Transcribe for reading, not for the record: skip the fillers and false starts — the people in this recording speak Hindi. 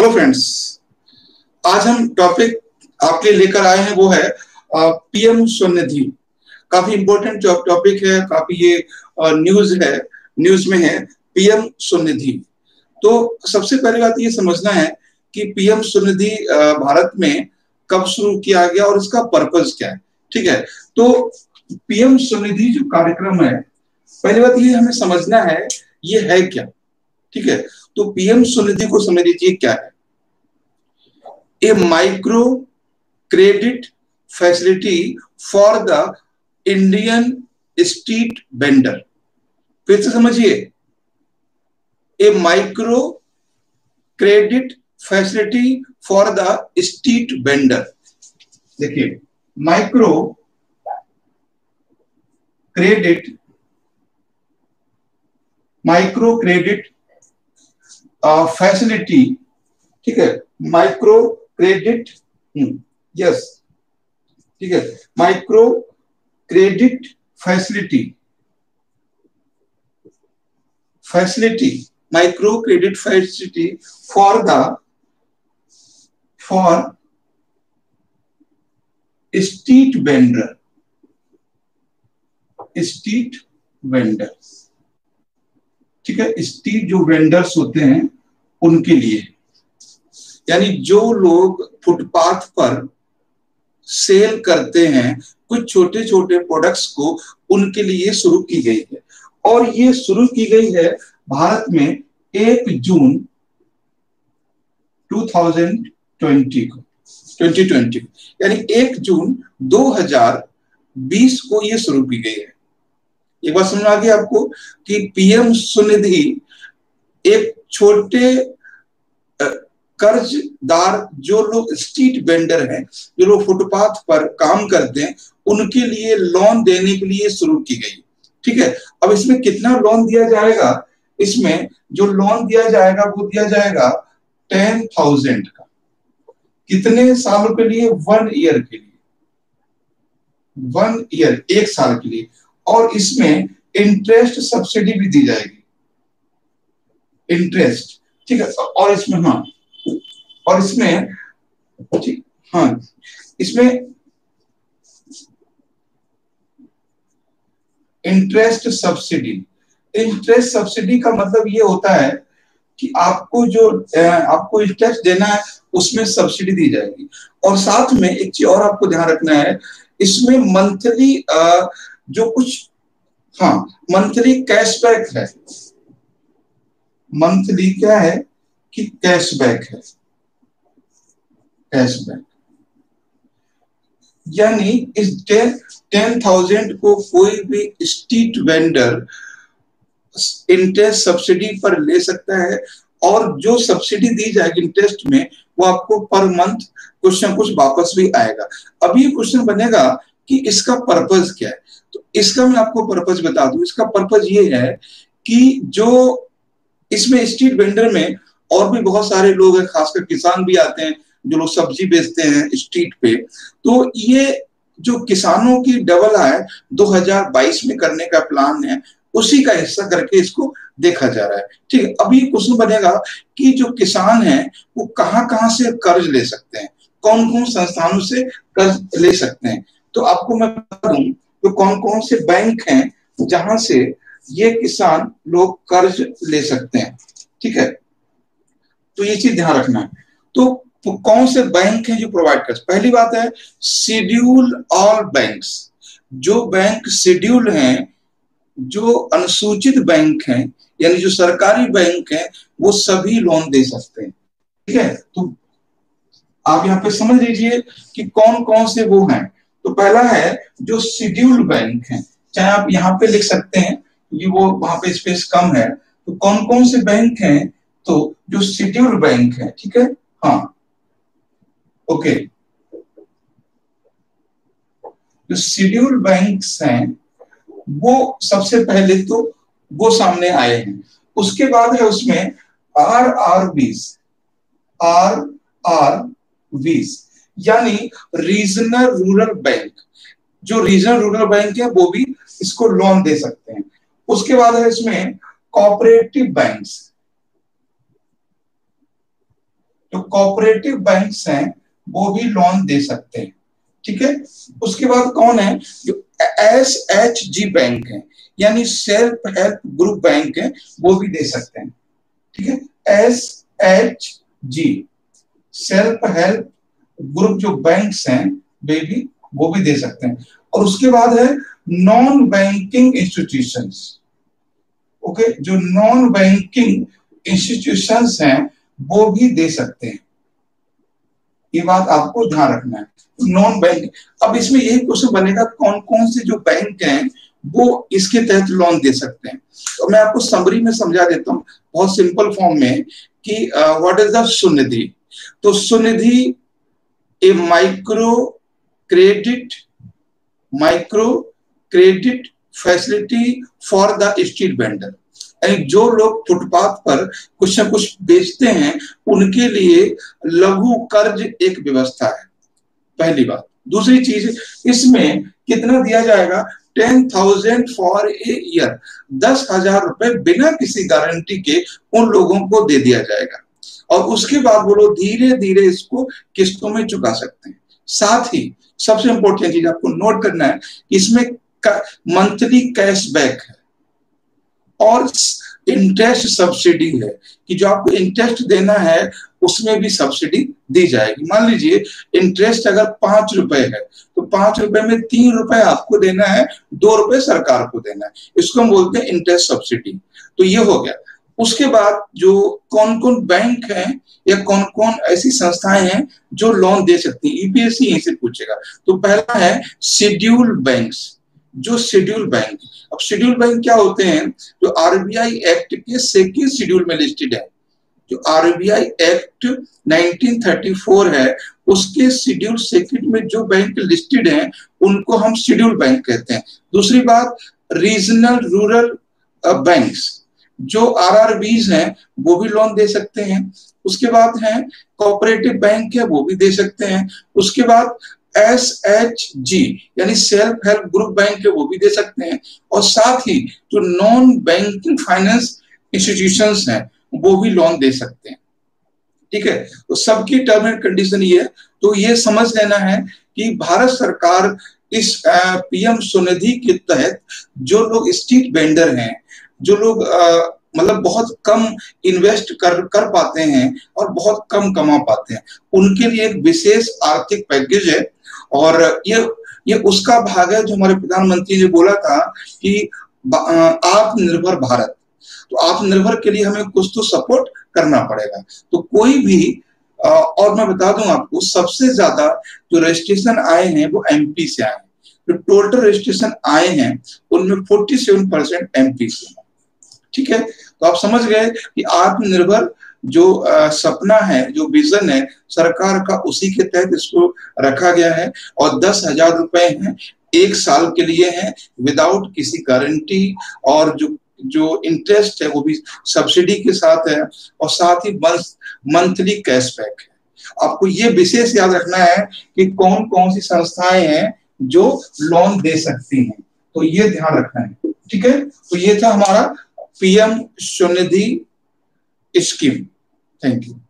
हेलो फ्रेंड्स, आज हम टॉपिक आपके लिए लेकर आए हैं वो है पीएम स्वनिधि। काफी इंपॉर्टेंट जो टॉपिक है, काफी ये न्यूज में है पीएम स्वनिधि। तो सबसे पहले बात ये समझना है कि पीएम स्वनिधि भारत में कब शुरू किया गया और इसका पर्पस क्या है। ठीक है, तो पीएम स्वनिधि जो कार्यक्रम है, पहली बात ये हमें समझना है ये है क्या। ठीक है, तो पीएम स्वनिधि को समझ लीजिए क्या है। A micro credit facility for the Indian street vendor. फिर से समझिए, a micro credit facility for the street vendor. देखिए, माइक्रो क्रेडिट फैसिलिटी, ठीक है, माइक्रो क्रेडिट, यस, ठीक है, micro credit facility micro credit facility for street vendor, ठीक है, स्ट्रीट जो वेंडर्स होते हैं उनके लिए, यानी जो लोग फुटपाथ पर सेल करते हैं कुछ छोटे छोटे प्रोडक्ट्स को, उनके लिए शुरू की गई है। और ये शुरू की गई है भारत में 1 जून 2020 को, यानी 1 जून 2020 को ये शुरू की गई है। एक बात समझ आ गई आपको कि पीएम स्वनिधि एक छोटे कर्जदार, जो लोग स्ट्रीट वेंडर हैं, जो लोग फुटपाथ पर काम करते हैं, उनके लिए लोन देने के लिए शुरू की गई। ठीक है, अब इसमें कितना लोन दिया जाएगा, इसमें जो लोन दिया जाएगा वो दिया जाएगा 10,000 का। कितने सालों के लिए? 1 ईयर के लिए, 1 ईयर, 1 साल के लिए। और इसमें इंटरेस्ट सब्सिडी भी दी जाएगी, इंटरेस्ट, ठीक है। और इसमें इसमें इंटरेस्ट सब्सिडी का मतलब ये होता है कि आपको जो आपको इंटरेस्ट देना है उसमें सब्सिडी दी जाएगी। और साथ में एक चीज और आपको ध्यान रखना है, इसमें मंथली मंथली कैशबैक है। मंथली क्या है कि कैशबैक है, कैशबैक, यानी इस 10,000 को कोई भी स्ट्रीट वेंडर इंटरेस्ट सब्सिडी पर ले सकता है। और जो सब्सिडी दी जाएगी इंटरेस्ट में, वो आपको पर मंथ कुछ ना कुछ वापस भी आएगा। अब ये क्वेश्चन बनेगा कि इसका पर्पस क्या है। तो इसका मैं आपको पर्पस बता दूं। इसका पर्पस ये है कि जो इसमें स्ट्रीट वेंडर में और भी बहुत सारे लोग हैं, खासकर किसान भी आते हैं, जो लोग सब्जी बेचते हैं स्ट्रीट पे। तो ये जो किसानों की डबल आय 2022 में करने का प्लान है, उसी का हिस्सा करके इसको देखा जा रहा है। ठीक है, अब ये क्वेश्चन बनेगा कि जो किसान है वो कहाँ कहाँ से कर्ज ले सकते हैं, कौन कौन संस्थानों से कर्ज ले सकते हैं। तो आपको मैं बता दूं तो कौन कौन से बैंक हैं जहां से ये किसान लोग कर्ज ले सकते हैं। ठीक है, तो ये चीज ध्यान रखना है। तो कौन से बैंक हैं जो प्रोवाइड कर, पहली बात है शेड्यूल ऑल बैंक्स। जो बैंक शेड्यूल हैं, जो अनुसूचित बैंक हैं, यानी जो सरकारी बैंक हैं, वो सभी लोन दे सकते हैं। ठीक है, तो आप यहाँ पे समझ लीजिए कि कौन कौन से वो हैं। तो पहला है जो शेड्यूल बैंक है, चाहे आप यहाँ पे लिख सकते हैं क्योंकि वो वहां पे स्पेस कम है। तो कौन कौन से बैंक हैं, तो जो शेड्यूल बैंक है, ठीक है, जो शेड्यूल बैंक्स हैं वो सबसे पहले तो वो सामने आए हैं। उसके बाद है उसमें आर आर बीज, यानी रीजनल रूरल बैंक। जो रीजनल रूरल बैंक है वो भी इसको लोन दे सकते हैं। उसके बाद है इसमें कोऑपरेटिव बैंक्स। जो कोऑपरेटिव बैंक्स हैं वो भी लोन दे सकते हैं, ठीक है। उसके बाद कौन है, जो SHG बैंक है यानी सेल्फ हेल्प ग्रुप बैंक है वो भी दे सकते हैं, ठीक है। SHG सेल्फ हेल्प ग्रुप जो बैंक्स हैं बेबी वो भी दे सकते हैं। और उसके बाद है नॉन बैंकिंग इंस्टीट्यूशंस, ओके, जो नॉन बैंकिंग इंस्टीट्यूशंस हैं वो भी दे सकते हैं, ये बात आपको ध्यान रखना है। नॉन बैंक, अब इसमें यही क्वेश्चन बनेगा कौन कौन से जो बैंक हैं वो इसके तहत लोन दे सकते हैं। तो मैं आपको समरी में समझा देता हूँ बहुत सिंपल फॉर्म में कि व्हाट इज द सुनिधि। तो Sunidhi a micro credit facility for the street vendor, यानी जो लोग फुटपाथ पर कुछ न कुछ बेचते हैं उनके लिए लघु कर्ज एक व्यवस्था है, पहली बात। दूसरी चीज, इसमें कितना दिया जाएगा, 10,000 फॉर ए ईयर, 10,000 रुपए बिना किसी गारंटी के उन लोगों को दे दिया जाएगा। और उसके बाद वो लोग धीरे धीरे इसको किस्तों में चुका सकते हैं। साथ ही सबसे इंपॉर्टेंट चीज आपको नोट करना है, इसमें मंथली कैशबैक है और इंटरेस्ट सब्सिडी है कि जो आपको इंटरेस्ट देना है उसमें भी सब्सिडी दी जाएगी। मान लीजिए इंटरेस्ट अगर 5 रुपए है तो 5 रुपए में 3 रुपए आपको देना है, 2 रुपए सरकार को देना है, इसको हम बोलते हैं इंटरेस्ट सब्सिडी। तो ये हो गया। उसके बाद जो कौन कौन बैंक हैं या कौन कौन ऐसी संस्थाएं हैं जो लोन दे सकती हैं, यूपीएससी यहीं से पूछेगा। तो पहला है शेड्यूल्ड बैंक्स, जो शेड्यूल बैंक। अब शेड्यूल बैंक क्या होते हैं, जो आरबीआई एक्ट के 2nd शेड्यूल में लिस्टेड है। जो आरबीआई एक्ट 1934 है उसके शेड्यूल 2nd में जो बैंक लिस्टेड हैं उनको हम शेड्यूल बैंक कहते हैं। दूसरी बात, रीजनल रूरल बैंक्स, जो आरआरबीज हैं वो भी लोन दे सकते हैं। उसके बाद है कोऑपरेटिव बैंक है वो भी दे सकते हैं। उसके बाद SHG यानी सेल्फ हेल्प ग्रुप बैंक है वो भी दे सकते हैं। और साथ ही जो नॉन बैंकिंग फाइनेंस इंस्टीट्यूशंस हैं वो भी लोन दे सकते हैं, ठीक है। तो सबकी टर्म एंड कंडीशन ये है। तो ये समझ लेना है कि भारत सरकार इस PM स्वनिधि के तहत जो लोग स्ट्रीट वेंडर हैं, जो लोग मतलब बहुत कम इन्वेस्ट कर पाते हैं और बहुत कम कमा पाते हैं, उनके लिए एक विशेष आर्थिक पैकेज है। और ये उसका भाग है जो हमारे प्रधानमंत्री जी बोला था कि आत्मनिर्भर भारत। तो आत्मनिर्भर के लिए हमें कुछ तो सपोर्ट करना पड़ेगा। तो कोई भी और मैं बता दूं आपको, सबसे ज्यादा जो रजिस्ट्रेशन आए हैं वो MP से आए हैं। जो टोटल रजिस्ट्रेशन आए हैं उनमें 47% MP से हैं, ठीक है। तो आप समझ गए कि आत्मनिर्भर जो सपना है, जो विजन है सरकार का, उसी के तहत इसको रखा गया है। और 10,000 रुपए हैं, 1 साल के लिए हैं, विदाउट किसी गारंटी, और जो इंटरेस्ट है वो भी सब्सिडी के साथ है, और साथ ही मंथली कैशबैक है। आपको ये विशेष याद रखना है कि कौन कौन सी संस्थाएं हैं जो लोन दे सकती हैं, तो ये ध्यान रखना है, ठीक है। तो ये था हमारा PM Svanidhi scheme. Thank you.